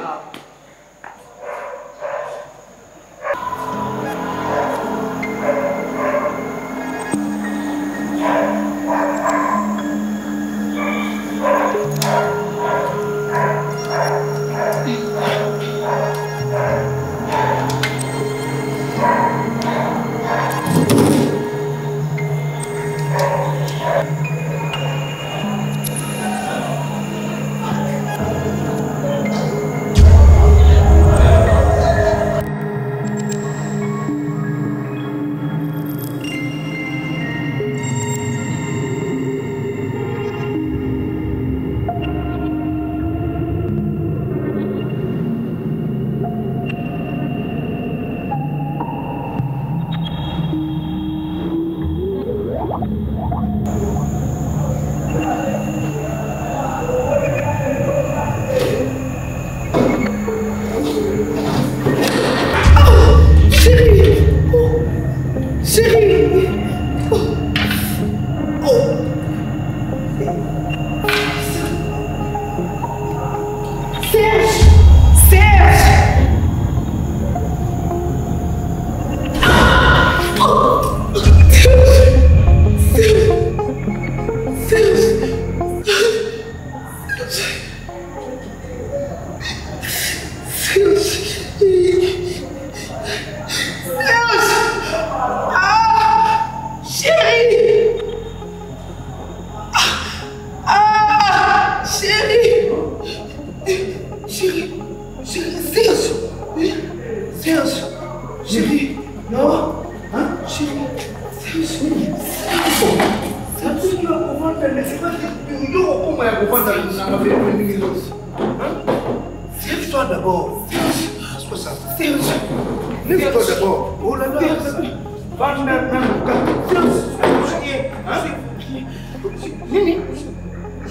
Chérie, non, hein, chérie, c'est un souvenir, c'est un souvenir, c'est Lève-toi d'abord. Lève-toi d'abord. Oh là là. Va maintenant.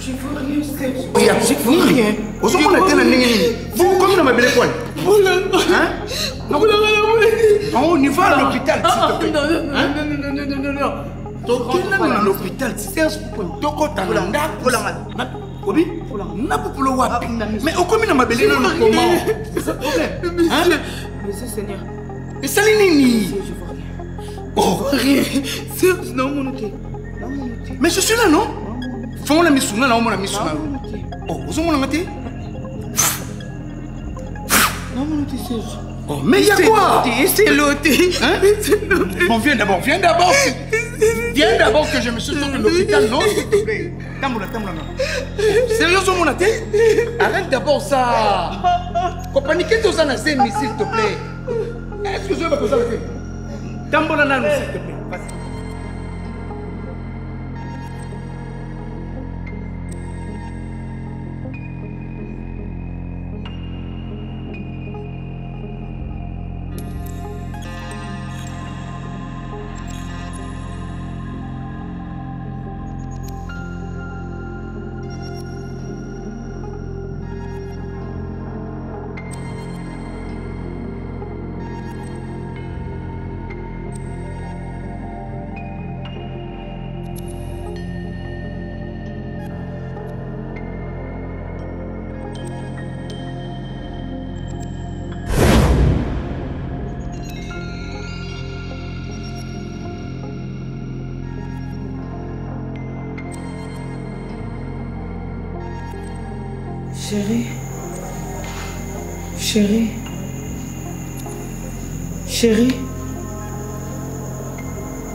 Je veux rien, Serge. Regarde, je veux rien. Aujourd'hui, on atteint la ligne. Vous, comme dans ma belle école. On y va à l'hôpital. Non, non, non, non, non, non. Donc, on est à l'hôpital. Serge, donc on t'a l'angle. Obi, n'a pas pour le wap. Mais on commune à ma belle école. C'est ça le problème. Monsieur Seigneur. Et ça, les oh, rien. Serge, non, mon outil. Mais je suis là, non? Fais-moi la mission, là, on m'a mis sur la route. Oh, vous avez mon outil? Non, mon outil, Serge. Oh, mais il y a quoi? C'est l'outil. Hein? C'est l'outil. Bon, viens d'abord, viens d'abord. Viens d'abord que je me suis sorti de l'hôpital, non? S'il te plaît. Tamboula, tamboula, non. Sérieusement, mon outil? Arrête d'abord ça. Compagnie, qu'est-ce que ça n'a zéni, s'il te plaît? Est-ce que je vais me poser la tête? Tamboula, non, s'il te plaît. Vas-y. Chérie, chérie,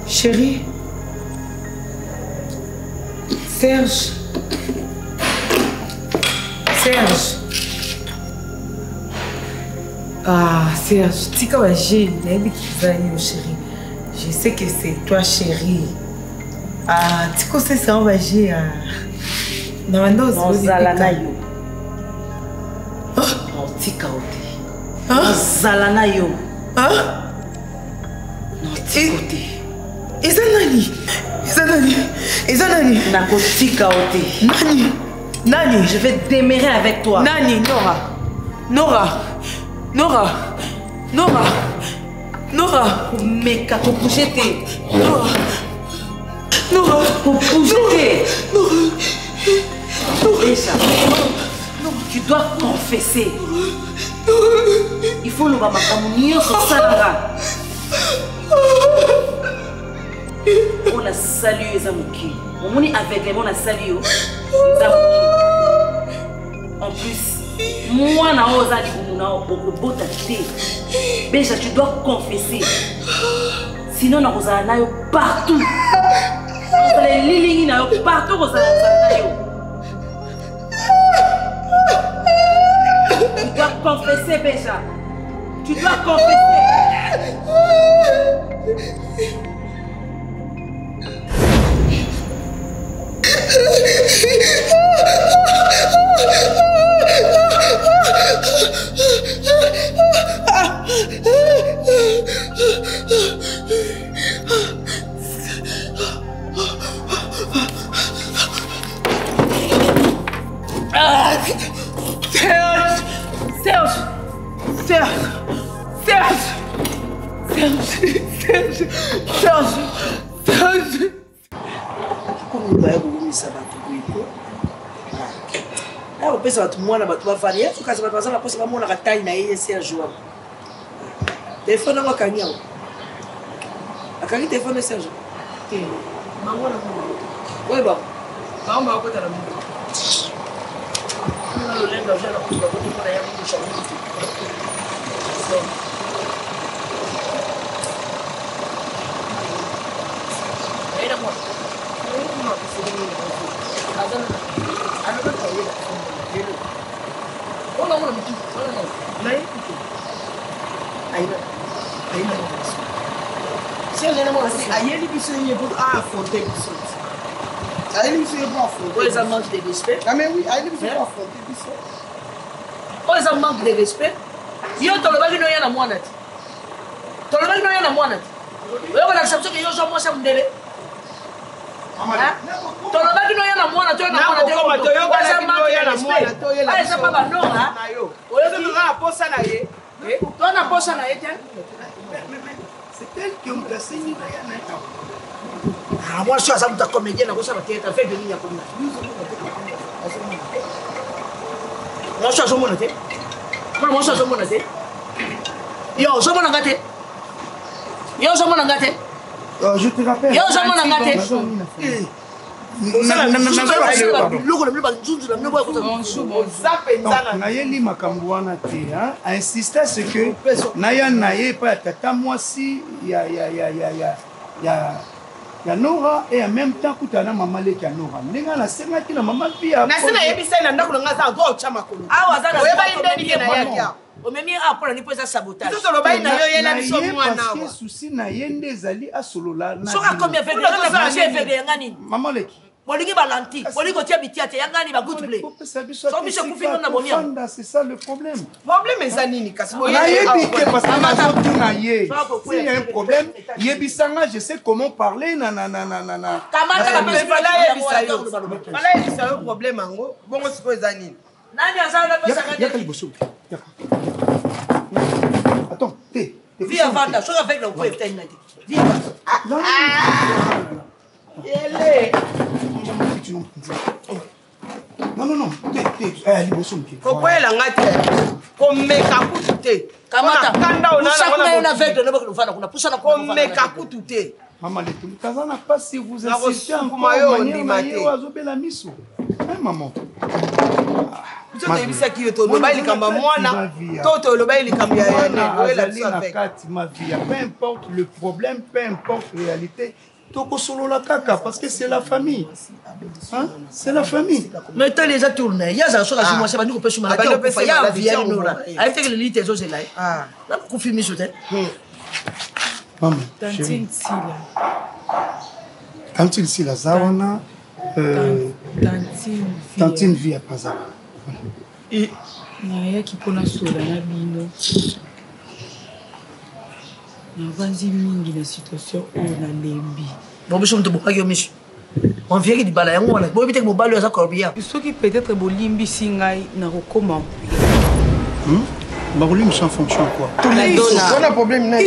chérie, chérie, Serge, Serge, ah Serge, tu sais quoi, j'ai une baby qui va aller, chérie, je sais que c'est toi, chérie, ah tu sais quoi, c'est ça, on va gérer, non non, c'est Zalana yo. Hein? Non, t'es côté. Et ça nani? Et ça nani? Et ça nani? Nakotika ote. Nani? Nani? Je vais démarrer avec toi. Nani, Nora. Nora. Nora. Nora. Nora. Meka, pour bouger tes. Nora. Nora. Pour bouger tes. Nora. Nora. Déjà. Nora. Tu dois confesser. Il faut le maman camouillon sur Salara. On a salué les amouki. On est avec les on a salué les amouki. En plus, moi na osa di kumuna beaucoup beau tâté. Béja, tu dois confesser. Sinon na osa na yo partout. On les lilingi na yo partout osa na yo. Tu dois confesser, Béja. Tu dois confesser. Ah! Serge! Serge! Serge! Serge, Serge, Serge, Serge. Comment va vous ça va tout bien. Là, on peut ça tout moi là, tout va varier. Faut que ça va passer la poste là, moi la taille na et Serge. Téléphone à Kanya. À Kanya téléphone Serge. Té. Maman là. Ouais bah. Maman va côté là. Le lendemain, je vais la couper pour la yamou de chambre. C'est un élément assez. Il y a des personnes qui sont à la faute. Ou ils en manquent de respect. Ah mais oui, ou ils en manquent de respect. Yo tolobaki no yana mwana ti. Tolobaki no yana mwana ti. Wewe na sabso ke yo so mwa samdele. Amara. Tolobaki no yana mwana ti na mwana ti. Ko to yo ba yana mwana to yela. Ai sa baba no ha. Oyo to na posa na ye. Eh? To na posa na ye ti. C'est elle qui me enseigne rien à toi. Ah moi je suis un comédien, je suis un fait de ligne comme là. Moi je suis un monoté. Moi je suis un monoté. Yo, je suis un monoté. Yo, je suis un monoté. Je te rappelle. Yo, je suis un monoté. Ça là non non non. Logo le bas nzunzu la mnoba ko ça penza na yeli makambo wana te hein insister ce que na ya na ye pa tata moi si ya ya ya ya ya ya ya Nora et en même temps kutana maman le ya Nora ndinga na senga ki na maman pia na sina yebisa na ndako nga za go chama kolo awa za we ba indeni ke na ya ya o memi apona ni pesa sabotage tout le bail na yo yela ni so mwana wa parce que souci na yende zali asolola na soka combien fait na marché fait de ngani maman le Boliki balanti, boliko tia bitia tia ngani ba good play. So biso kufika na bomia. C'est ça le problème. Problème ezani ni kasi boye. Na yebi ke parce que tout na ye. S'il y a un problème, yebisanga je sais comment parler na na na na na. Kamata la pala yebisayo. Pala yebisayo problème ango. Bongo siko ezani. Nani azala na pesa ngani. Yaka liboso. Yaka. Attends, t'es. Viens avant là, sois avec le coup et t'as une idée. Viens. Non. Yele. Non, non, non, maman, pas si vous insistez encore manière manière ou azober la mission. Hein, maman? Tu as vu ça qui est au bail kamba mwana toto le bail kamba ya ne la vie avec ma vie peu importe le problème peu importe la réalité. Toko solo la kaka parce que c'est la famille. Hein? C'est la famille. Mais t'as déjà tourné. Il y a ça sur la moi c'est pas nous peut se malade. Il y a vieille Nora. Elle fait que le lit est osé là. Ah. Là pour confirmer sur tête. Maman. Tantine Sila. Tantine Sila Zawana euh Tantine. Tantine vie à Paza. Et Naya qui pona sola na bino. La situation où on a l'imbi. On vient de balayer, on a l'imbi. On a l'imbi. Ceux qui peut-être ont l'imbi, si on a comment. Marolim, c'est en fonction de quoi? On a un problème.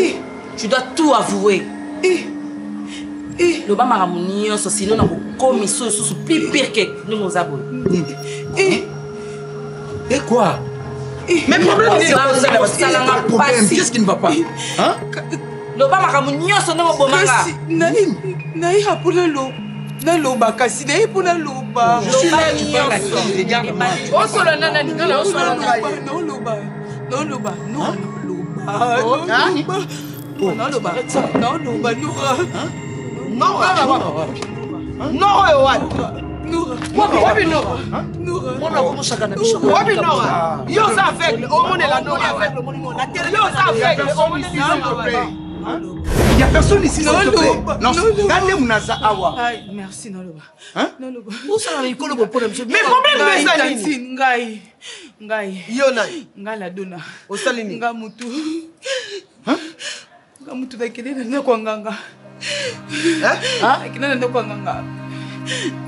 Tu dois tout avouer. Le bas maramounien, sinon on a commis ce sous plus pire que nous avons. Et quoi? Mais le problème, c'est que qu'est-ce qui ne va pas? Hein? Le bas maramounio son nom au Bomara. Naïm, Naïm a pour le lot. Le lot, Bakassi, Naïm pour le lot. Je suis là, tu parles à qui? Oh, Solana, non, non, Solana. Non, Loba. Non, Loba. Non, Loba. Non, Loba. Non, Loba. Non, Loba. Non, Loba. Noura, Wabi Noura, Noura, on a commencé à nous. Wabi Noura, yo ça aveugle, au monde la Noura aveugle, la télé ça aveugle, au monde la Noura aveugle. Il n'y a personne ici, non, non, non, non, merci, non, hein? Non, non, où ça va les colobos pour le monsieur? Mais problème de Saline, Ngai, Ngai, Yona, Ngai la Dona, au Saline, Ngamutu, hein? Ngamutu va quitter le Nokwanganga, hein? Hein? Quitter le Nokwanganga.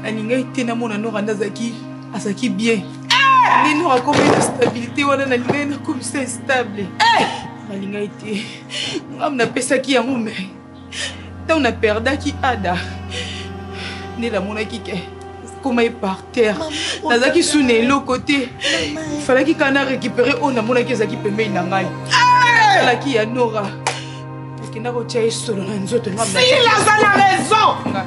Aninga était na mona Nora ndazaki asaki bien. Ni Nora comme une stabilité wana na lina comme c'est stable. Eh, aninga était ngam na pesa ki yango me. Ta on a perdu ki ada. Ni la mona ki ke comme est par terre. Ndazaki suné l'autre côté. Il fallait ki kana récupérer on na mona ki zaki pembe na ngai. Eh, la ki ya Nora. Parce que na ko tchai solo na nzoto ngam na. Si la zana raison. Yo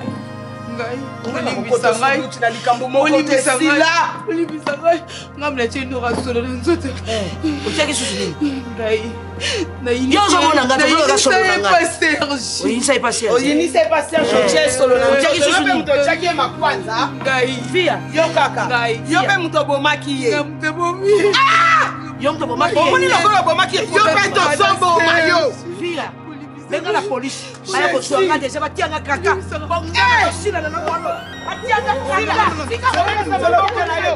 Venga la police. Mayo kutuanga deja batianga kaka. Bonga sina na mabolo. Batianga kaka. Sika na maboko na yo.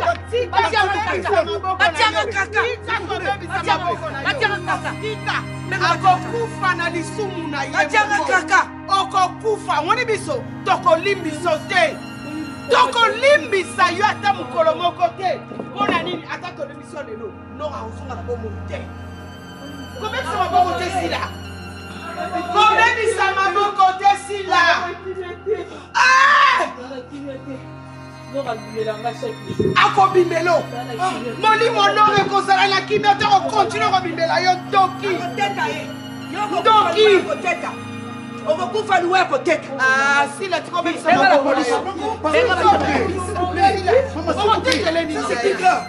Batianga kaka. Batianga kaka. Sika. Akokufa na lisumu na yeye. Batianga kaka. Okokufa woni biso. Tokolimbi sote. Tokolimbi sa yo ata mukolo moko te. Bona nini ata to mission lelo. No ha usonga na bomo te. Comment ça va pas voter si là? Comment ça va pas voter si là? Ah! A kobimelo. Moni monore kozala na kimete on continue kobimela yo doki. Doki poteta. On va couper loin poteta. Ah si là tu comprends ça la police. Comment tu te l'aimes c'est clair.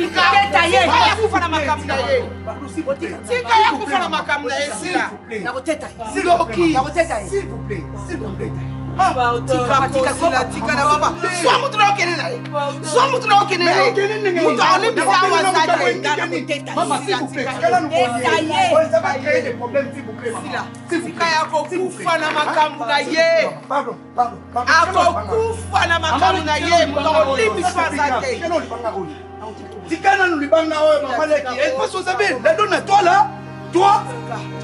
Tika ya kufa na makamu na yeye. Tika ya kufa na makamu na yeye sila. Na kuteta. Sila oki. Na kuteta. S'il vous plaît. S'il vous plaît. Ah, tika tika sila tika na baba. Swa mutra okene na yeye. Swa mutra okene na yeye. Muta oni bisa wasadi. Na kuteta. Mama s'il vous plaît. Kala nous voyons. Ça va créer des problèmes s'il vous plaît. Sila. Tika ya kufa na makamu na yeye. Pardon. Pardon. Ako kufa na makamu na yeye. Muta oni bisa wasadi. Kala nous voyons. Tikana nous libanga ouais maman là qui est pas sous sa belle la donne toi là toi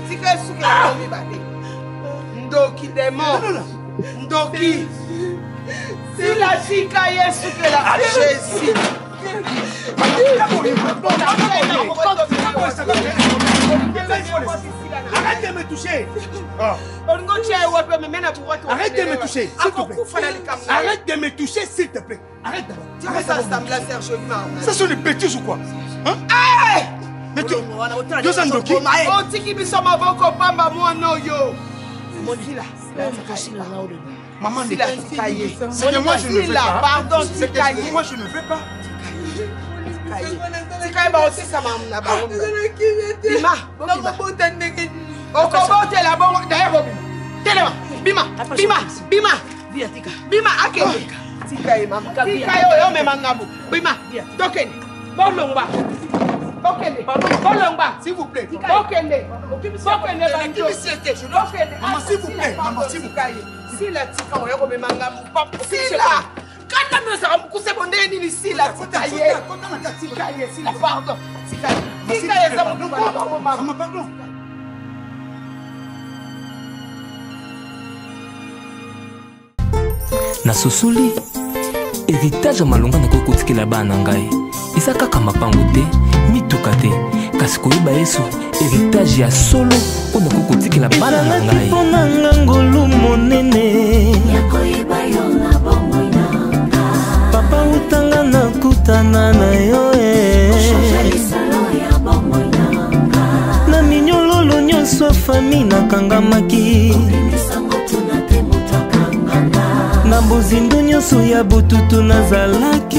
Tikana souke la mi babé ndoki démon ndoki si la chica est souke la Jésus arrête de me toucher arrête de me toucher s'il te plaît arrête de me toucher s'il te plaît arrête ça sont des bêtises ou quoi hein mais tu yo sandoki o tiki bisoma boko pamba moi no yo modila maman ne taillé c'est moi je ne veux pas pardon c'est taillé moi je ne veux pas c'est quand même aussi ça m'a abandonné. Bima, non vous tendez que. Au combat de la bombe derrière vous. Tenez-moi, Bima, Bima, Bima, Diatika, Bima, Akeni. Tika et maman. Tika et yo même mangabo. Bima, Dokeni, Bolomba. Dokeni, Bolomba, s'il vous plaît. Dokeni, Dokeni, Bolomba. Maman, s'il vous plaît, maman, s'il vous plaît. Si la Tika ou yo même mangabo, pas possible. Quand on nous a repoussé pour nous ici, là, c'est taillé. C'est taillé, c'est la pardon. C'est taillé. C'est taillé, c'est pardon. Pardon, pardon. Na susuli, héritage malonga na koko tiki la banangai. Isaka kama pangote, mitukate, kasikoi baesu. Héritage ya solo, ona koko tiki la banangai. Pona ngangolu monene. Yakoi bayo na bongo. Papa utanga na kutana na yoe na minyololo nyonso fami na kangamaki na bozindu nyonso ya bututu na zalaki.